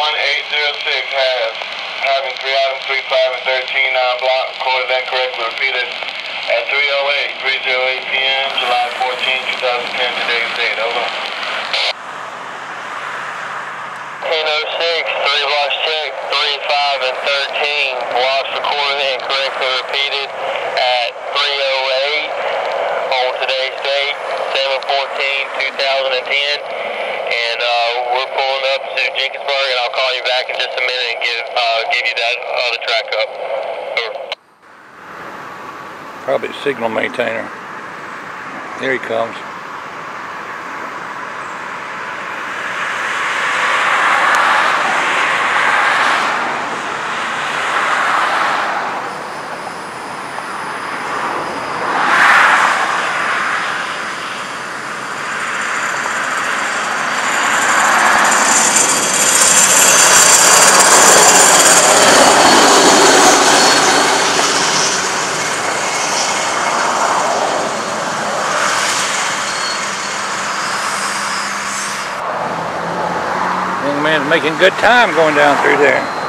1806 has, having three items 35 and 13 non-block, recorded that correctly, repeated at 3:08 p.m. July 14, 2010, today's date, over. 1806, three blocks checked, 35 and 13, blocks recorded and correctly repeated at 3:08 on today's date, 7/14/2010. We're pulling up to Jenkinsburg, and I'll call you back in just a minute and give you that other track up. Over. Probably signal maintainer. There he comes. Man's making good time going down through there.